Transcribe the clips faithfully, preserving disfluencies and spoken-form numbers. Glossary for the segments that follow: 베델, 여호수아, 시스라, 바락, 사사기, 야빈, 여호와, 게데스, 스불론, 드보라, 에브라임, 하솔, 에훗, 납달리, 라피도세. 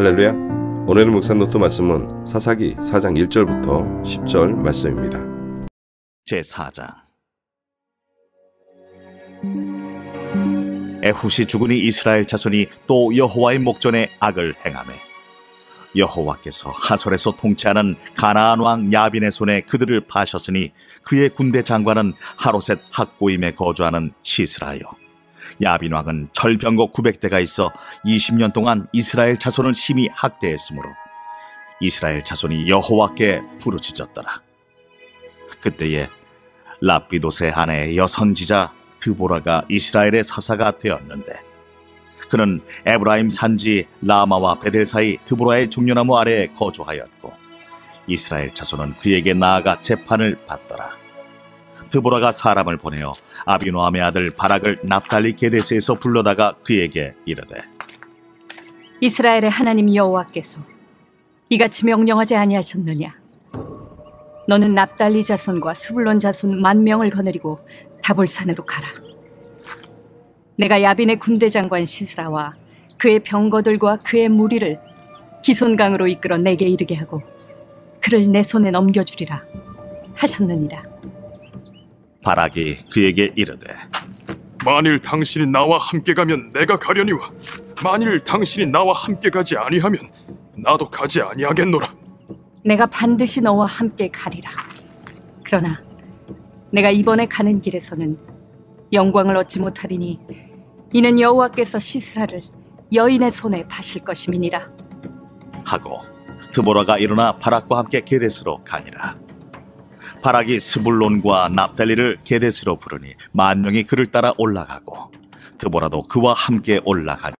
할렐루야. 오늘의 묵상노트 말씀은 사사기 사 장 일 절부터 십 절 말씀입니다. 제사 장. 에훗이 죽으니 이스라엘 자손이 또 여호와의 목전에 악을 행하며 여호와께서 하솔에서 통치하는 가나안 왕 야빈의 손에 그들을 파셨으니 그의 군대 장관은 하롯셋 학고임에 거주하는 시스라요, 야빈 왕은 철병거 구백 대가 있어 이십 년 동안 이스라엘 자손을 심히 학대했으므로 이스라엘 자손이 여호와께 부르짖었더라. 그때에 라피도세 아내의 여선지자 드보라가 이스라엘의 사사가 되었는데, 그는 에브라임 산지 라마와 베델 사이 드보라의 종려나무 아래에 거주하였고 이스라엘 자손은 그에게 나아가 재판을 받더라. 드보라가 사람을 보내어 아비노함의 아들 바락을 납달리 게데스에서 불러다가 그에게 이르되, 이스라엘의 하나님 여호와께서 이같이 명령하지 아니하셨느냐? 너는 납달리 자손과 스불론 자손 만 명을 거느리고 다볼산으로 가라. 내가 야빈의 군대 장관 시스라와 그의 병거들과 그의 무리를 기손강으로 이끌어 내게 이르게 하고 그를 내 손에 넘겨주리라 하셨느니라. 바락이 그에게 이르되, 만일 당신이 나와 함께 가면 내가 가려니와 만일 당신이 나와 함께 가지 아니하면 나도 가지 아니하겠노라. 내가 반드시 너와 함께 가리라. 그러나 내가 이번에 가는 길에서는 영광을 얻지 못하리니 이는 여호와께서 시스라를 여인의 손에 파실 것임이니라 하고 드보라가 일어나 바락과 함께 게데스로 가니라. 바락이 스불론과 납달리를 게데스로 부르니 만 명이 그를 따라 올라가고 드보라도 그와 함께 올라가니.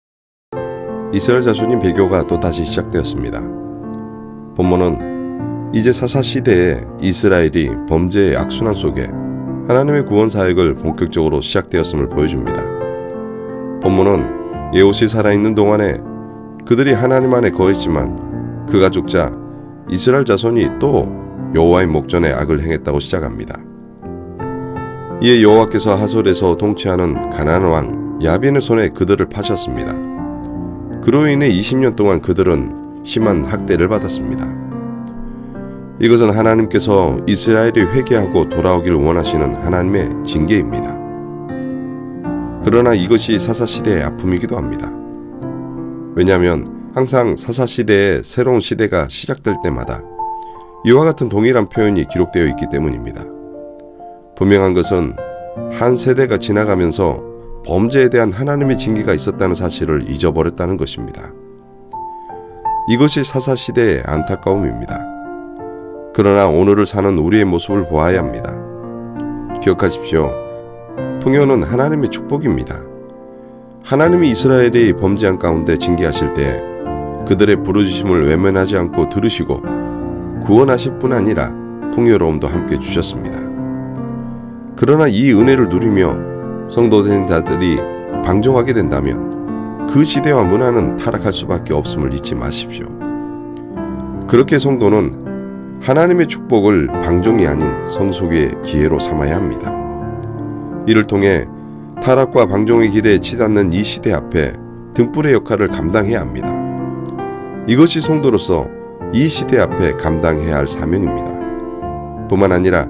이스라엘 자손인 배교가 또 다시 시작되었습니다. 본문은 이제 사사 시대에 이스라엘이 범죄의 악순환 속에 하나님의 구원 사역을 본격적으로 시작되었음을 보여줍니다. 본문은 에훗이 살아있는 동안에 그들이 하나님 안에 거했지만 그가 죽자 이스라엘 자손이 또 여호와의 목전에 악을 행했다고 시작합니다. 이에 여호와께서 하솔에서 통치하는 가나안 왕 야빈의 손에 그들을 파셨습니다. 그로 인해 이십 년 동안 그들은 심한 학대를 받았습니다. 이것은 하나님께서 이스라엘이 회개하고 돌아오기를 원하시는 하나님의 징계입니다. 그러나 이것이 사사시대의 아픔이기도 합니다. 왜냐하면 항상 사사시대의 새로운 시대가 시작될 때마다 이와 같은 동일한 표현이 기록되어 있기 때문입니다. 분명한 것은 한 세대가 지나가면서 범죄에 대한 하나님의 징계가 있었다는 사실을 잊어버렸다는 것입니다. 이것이 사사시대의 안타까움입니다. 그러나 오늘을 사는 우리의 모습을 보아야 합니다. 기억하십시오. 풍요는 하나님의 축복입니다. 하나님이 이스라엘이 범죄한 가운데 징계하실 때 그들의 부르짖음을 외면하지 않고 들으시고 구원하실 뿐 아니라 풍요로움도 함께 주셨습니다. 그러나 이 은혜를 누리며 성도된 자들이 방종하게 된다면 그 시대와 문화는 타락할 수밖에 없음을 잊지 마십시오. 그렇게 성도는 하나님의 축복을 방종이 아닌 성숙의 기회로 삼아야 합니다. 이를 통해 타락과 방종의 길에 치닫는 이 시대 앞에 등불의 역할을 감당해야 합니다. 이것이 성도로서 이 시대 앞에 감당해야 할 사명입니다. 뿐만 아니라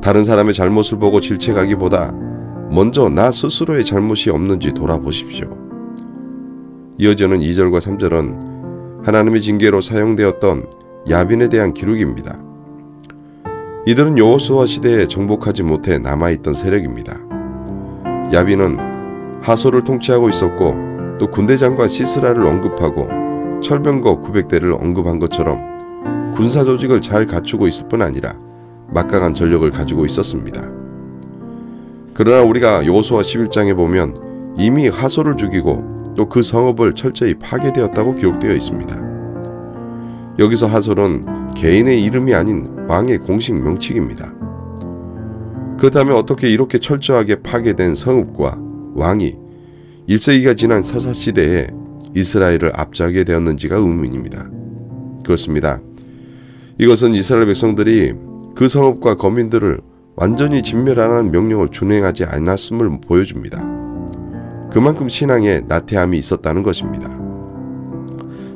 다른 사람의 잘못을 보고 질책하기보다 먼저 나 스스로의 잘못이 없는지 돌아보십시오. 이어지는 이 절과 삼 절은 하나님의 징계로 사용되었던 야빈에 대한 기록입니다. 이들은 여호수아 시대에 정복하지 못해 남아있던 세력입니다. 야빈은 하솔을 통치하고 있었고 또 군대 장관 시스라를 언급하고 철병거 구백 대를 언급한 것처럼 군사 조직을 잘 갖추고 있을 뿐 아니라 막강한 전력을 가지고 있었습니다. 그러나 우리가 여호수아 십일 장에 보면 이미 하솔을 죽이고 또 그 성읍을 철저히 파괴되었다고 기록되어 있습니다. 여기서 하솔은 개인의 이름이 아닌 왕의 공식 명칭입니다. 그렇다면 어떻게 이렇게 철저하게 파괴된 성읍과 왕이 일 세기가 지난 사사시대에 이스라엘을 압제하게 되었는지가 의문입니다. 그렇습니다. 이것은 이스라엘 백성들이 그 성읍과 거민들을 완전히 진멸하라는 명령을 준행하지 않았음을 보여줍니다. 그만큼 신앙에 나태함이 있었다는 것입니다.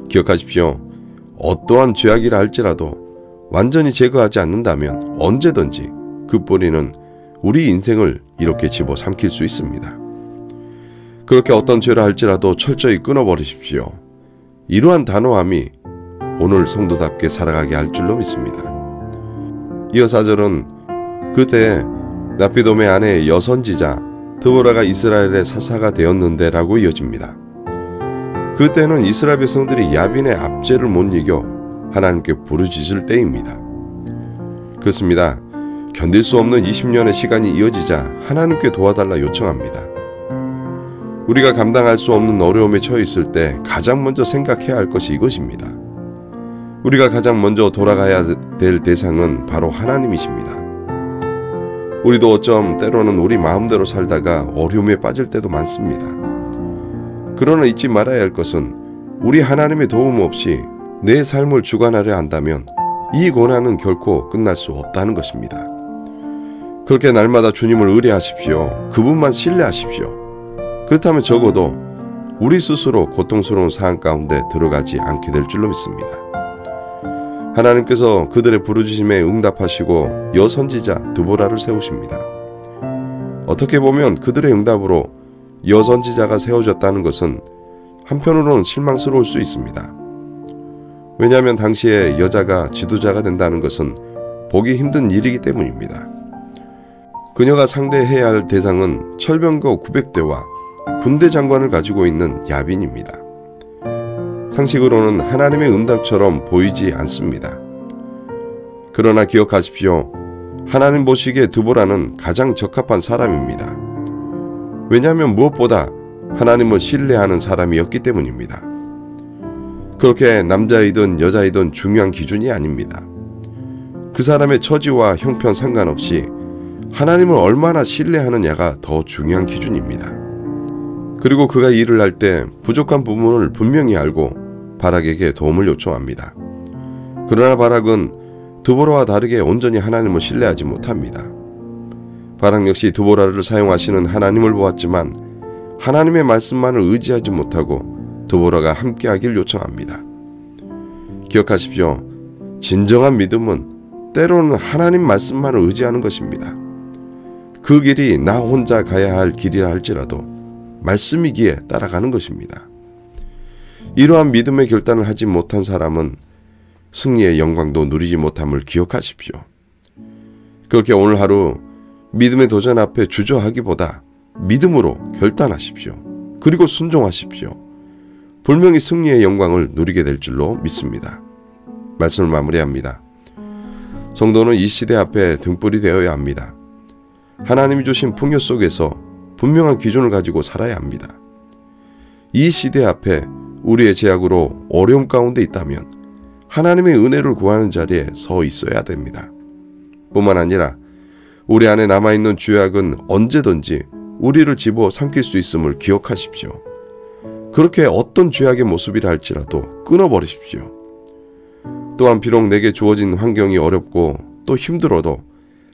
기억하십시오. 어떠한 죄악이라 할지라도 완전히 제거하지 않는다면 언제든지 그 뿌리는 우리 인생을 이렇게 집어삼킬 수 있습니다. 그렇게 어떤 죄라 할지라도 철저히 끊어버리십시오. 이러한 단호함이 오늘 성도답게 살아가게 할 줄로 믿습니다. 이어 사 절은 그때 납비돔의 아내 여선지자 드보라가 이스라엘의 사사가 되었는데 라고 이어집니다. 그때는 이스라엘 백성들이 야빈의 압제를 못 이겨 하나님께 부르짖을 때입니다. 그렇습니다. 견딜 수 없는 이십 년의 시간이 이어지자 하나님께 도와달라 요청합니다. 우리가 감당할 수 없는 어려움에 처해 있을 때 가장 먼저 생각해야 할 것이 이것입니다. 우리가 가장 먼저 돌아가야 될 대상은 바로 하나님이십니다. 우리도 어쩜 때로는 우리 마음대로 살다가 어려움에 빠질 때도 많습니다. 그러나 잊지 말아야 할 것은 우리 하나님의 도움 없이 내 삶을 주관하려 한다면 이 고난은 결코 끝날 수 없다는 것입니다. 그렇게 날마다 주님을 의뢰하십시오. 그분만 신뢰하십시오. 그렇다면 적어도 우리 스스로 고통스러운 상황 가운데 들어가지 않게 될 줄로 믿습니다. 하나님께서 그들의 부르짖음에 응답하시고 여선지자 드보라를 세우십니다. 어떻게 보면 그들의 응답으로 여선지자가 세워졌다는 것은 한편으로는 실망스러울 수 있습니다. 왜냐하면 당시에 여자가 지도자가 된다는 것은 보기 힘든 일이기 때문입니다. 그녀가 상대해야 할 대상은 철병거 구백 대와 군대 장관을 가지고 있는 야빈입니다. 상식으로는 하나님의 응답처럼 보이지 않습니다. 그러나 기억하십시오. 하나님 보시기에 드보라는 가장 적합한 사람입니다. 왜냐하면 무엇보다 하나님을 신뢰하는 사람이었기 때문입니다. 그렇게 남자이든 여자이든 중요한 기준이 아닙니다. 그 사람의 처지와 형편 상관없이 하나님을 얼마나 신뢰하느냐가 더 중요한 기준입니다. 그리고 그가 일을 할 때 부족한 부분을 분명히 알고 바락에게 도움을 요청합니다. 그러나 바락은 드보라와 다르게 온전히 하나님을 신뢰하지 못합니다. 바락 역시 드보라를 사용하시는 하나님을 보았지만 하나님의 말씀만을 의지하지 못하고 드보라가 함께하길 요청합니다. 기억하십시오. 진정한 믿음은 때로는 하나님 말씀만을 의지하는 것입니다. 그 길이 나 혼자 가야 할 길이라 할지라도 말씀이기에 따라가는 것입니다. 이러한 믿음의 결단을 하지 못한 사람은 승리의 영광도 누리지 못함을 기억하십시오. 그렇게 오늘 하루 믿음의 도전 앞에 주저하기보다 믿음으로 결단하십시오. 그리고 순종하십시오. 분명히 승리의 영광을 누리게 될 줄로 믿습니다. 말씀을 마무리합니다. 성도는 이 시대 앞에 등불이 되어야 합니다. 하나님이 주신 풍요 속에서 분명한 기준을 가지고 살아야 합니다. 이 시대 앞에 우리의 제약으로 어려움 가운데 있다면 하나님의 은혜를 구하는 자리에 서 있어야 됩니다. 뿐만 아니라 우리 안에 남아있는 죄악은 언제든지 우리를 집어삼킬 수 있음을 기억하십시오. 그렇게 어떤 죄악의 모습이라 할지라도 끊어버리십시오. 또한 비록 내게 주어진 환경이 어렵고 또 힘들어도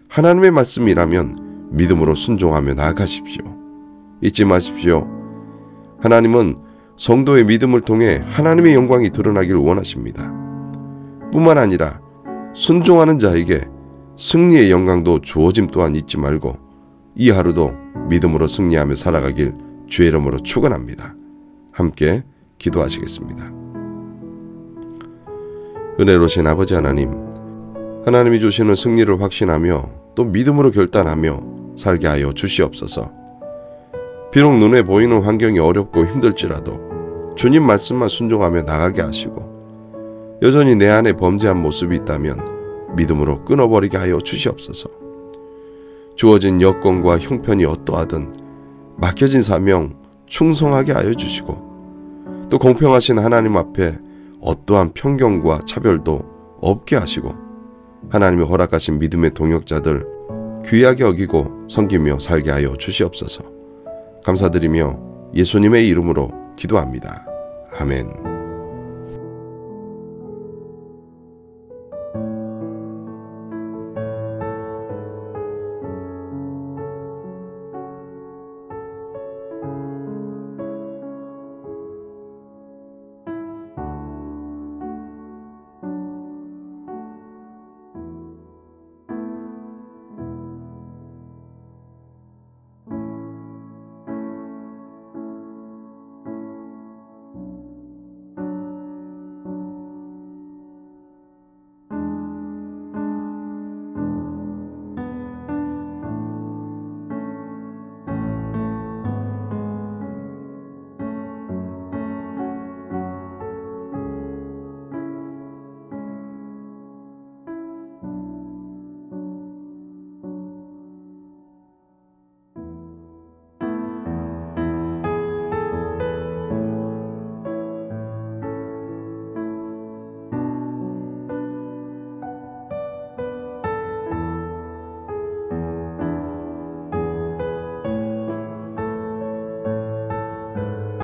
하나님의 말씀이라면 믿음으로 순종하며 나아가십시오. 잊지 마십시오. 하나님은 성도의 믿음을 통해 하나님의 영광이 드러나길 원하십니다. 뿐만 아니라 순종하는 자에게 승리의 영광도 주어짐 또한 잊지 말고 이 하루도 믿음으로 승리하며 살아가길 주의 이름으로 축원합니다. 함께 기도하시겠습니다. 은혜로우신 아버지 하나님, 하나님이 주시는 승리를 확신하며 또 믿음으로 결단하며 살게 하여 주시옵소서. 비록 눈에 보이는 환경이 어렵고 힘들지라도 주님 말씀만 순종하며 나가게 하시고 여전히 내 안에 범죄한 모습이 있다면 믿음으로 끊어버리게 하여 주시옵소서. 주어진 여건과 형편이 어떠하든 맡겨진 사명 충성하게 하여 주시고 또 공평하신 하나님 앞에 어떠한 편견과 차별도 없게 하시고 하나님의 허락하신 믿음의 동역자들 귀하게 여기고 섬기며 살게 하여 주시옵소서. 감사드리며 예수님의 이름으로 기도합니다. 아멘.